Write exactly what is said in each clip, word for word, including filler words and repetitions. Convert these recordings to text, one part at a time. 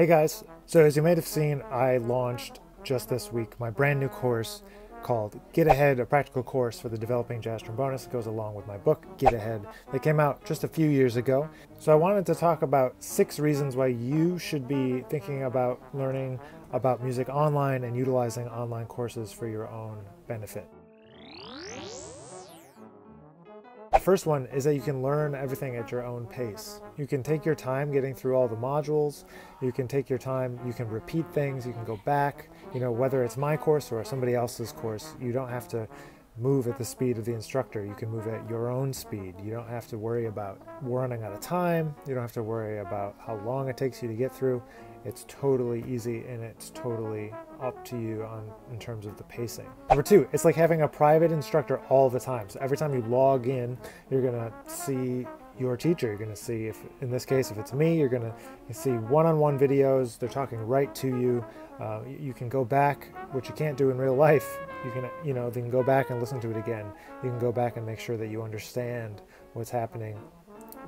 Hey guys, so as you might have seen, I launched just this week my brand new course called Get Ahead, a practical course for the developing jazz trombonist. It goes along with my book, Get Ahead, that came out just a few years ago. So I wanted to talk about six reasons why you should be thinking about learning about music online and utilizing online courses for your own benefit. The first one is that you can learn everything at your own pace. You can take your time getting through all the modules. You can take your time, you can repeat things, you can go back. You know, whether it's my course or somebody else's course, you don't have to move at the speed of the instructor. You can move at your own speed. You don't have to worry about running out of time. You don't have to worry about how long it takes you to get through. It's totally easy and it's totally up to you on in terms of the pacing. Number two, it's like having a private instructor all the time. So every time you log in, you're gonna see your teacher. You're gonna see, if in this case, if it's me, you're gonna see one-on-one videos. They're talking right to you. Uh, you can go back, which you can't do in real life. You can, you know, they can go back and listen to it again. You can go back and make sure that you understand what's happening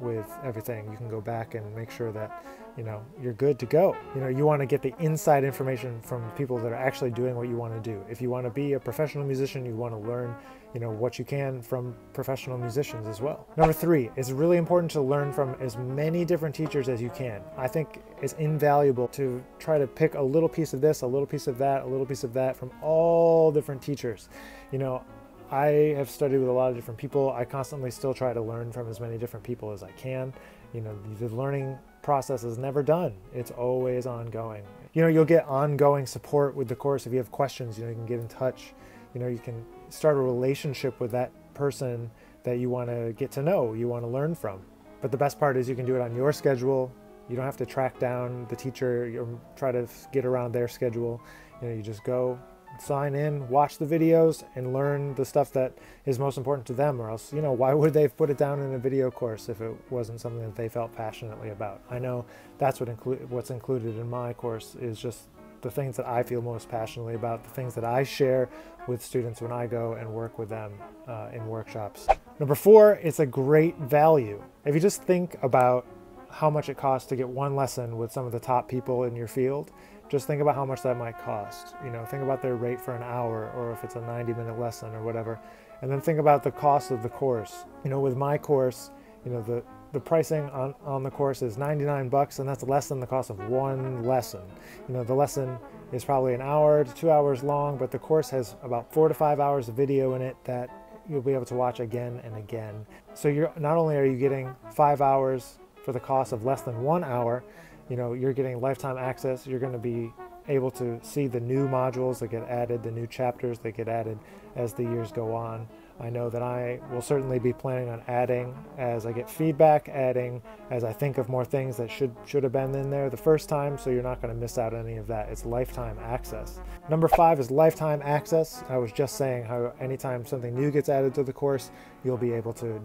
with everything. You can go back and make sure that, you know, you're good to go. You know, you want to get the inside information from people that are actually doing what you want to do. If you want to be a professional musician, you want to learn, you know, what you can from professional musicians as well. Number three, it's really important to learn from as many different teachers as you can. I think it's invaluable to try to pick a little piece of this, a little piece of that, a little piece of that from all different teachers. You know, I have studied with a lot of different people. I constantly still try to learn from as many different people as I can. You know, the learning process is never done. It's always ongoing. You know, you'll get ongoing support with the course. If you have questions, you know, you can get in touch. You know, you can start a relationship with that person that you want to get to know, you want to learn from. But the best part is you can do it on your schedule. You don't have to track down the teacher or try to get around their schedule. You know, you just go, sign in, watch the videos, and learn the stuff that is most important to them, or else, you know, why would they put it down in a video course if it wasn't something that they felt passionately about? I know that's what include what's included in my course is just the things that I feel most passionately about, the things that I share with students when I go and work with them uh, in workshops. Number four, it's a great value. If you just think about how much it costs to get one lesson with some of the top people in your field, just think about how much that might cost. You know, think about their rate for an hour, or if it's a ninety minute lesson or whatever. And then think about the cost of the course. You know, with my course, you know, the, the pricing on, on the course is ninety-nine bucks, and that's less than the cost of one lesson. You know, the lesson is probably an hour to two hours long, but the course has about four to five hours of video in it that you'll be able to watch again and again. So you're not only are you getting five hours for the cost of less than one hour, you know, you're getting lifetime access. You're going to be able to see the new modules that get added, the new chapters that get added as the years go on. I know that I will certainly be planning on adding as I get feedback, adding as I think of more things that should should have been in there the first time, so you're not going to miss out on any of that. It's lifetime access. Number five is lifetime access. I was just saying how anytime something new gets added to the course, you'll be able to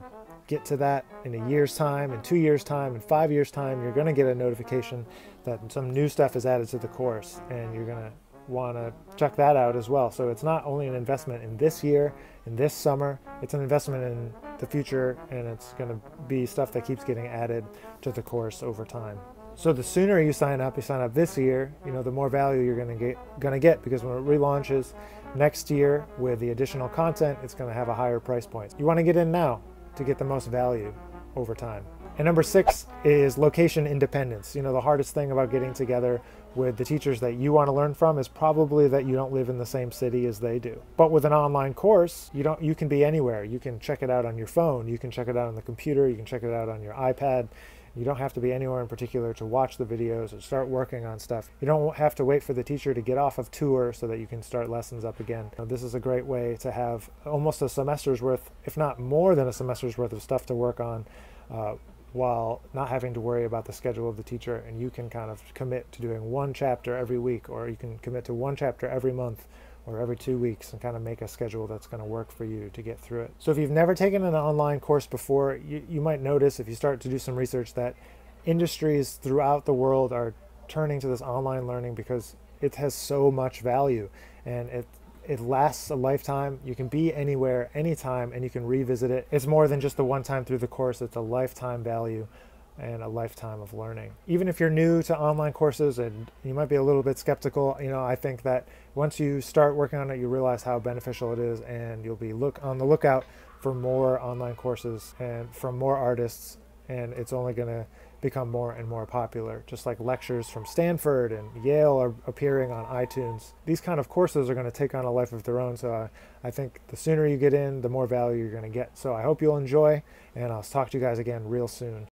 get to that in a year's time, in two years time, in five years time. You're gonna get a notification that some new stuff is added to the course, and you're gonna wanna check that out as well. So it's not only an investment in this year, in this summer, it's an investment in the future, and it's gonna be stuff that keeps getting added to the course over time. So the sooner you sign up, you sign up this year, you know, the more value you're gonna get, gonna get, because when it relaunches next year with the additional content, it's gonna have a higher price point. You wanna get in now to get the most value over time. And number six is location independence. You know, the hardest thing about getting together with the teachers that you want to learn from is probably that you don't live in the same city as they do. But with an online course, you don't you can be anywhere. You can check it out on your phone, you can check it out on the computer, you can check it out on your iPad. You don't have to be anywhere in particular to watch the videos and start working on stuff. You don't have to wait for the teacher to get off of tour so that you can start lessons up again. Now, this is a great way to have almost a semester's worth, if not more than a semester's worth of stuff to work on uh, while not having to worry about the schedule of the teacher. And you can kind of commit to doing one chapter every week, or you can commit to one chapter every month or every two weeks and kind of make a schedule that's going to work for you to get through it. So if you've never taken an online course before, you, you might notice if you start to do some research that industries throughout the world are turning to this online learning because it has so much value, and it it lasts a lifetime. You can be anywhere, anytime, and you can revisit it. It's more than just the one time through the course. It's a lifetime value and a lifetime of learning. Even if you're new to online courses and you might be a little bit skeptical, you know, I think that once you start working on it, you realize how beneficial it is, and you'll be look on the lookout for more online courses and from more artists, and it's only going to become more and more popular. Just like lectures from Stanford and Yale are appearing on iTunes. These kind of courses are going to take on a life of their own, so I, I think the sooner you get in, the more value you're going to get. So I hope you'll enjoy, and I'll talk to you guys again real soon.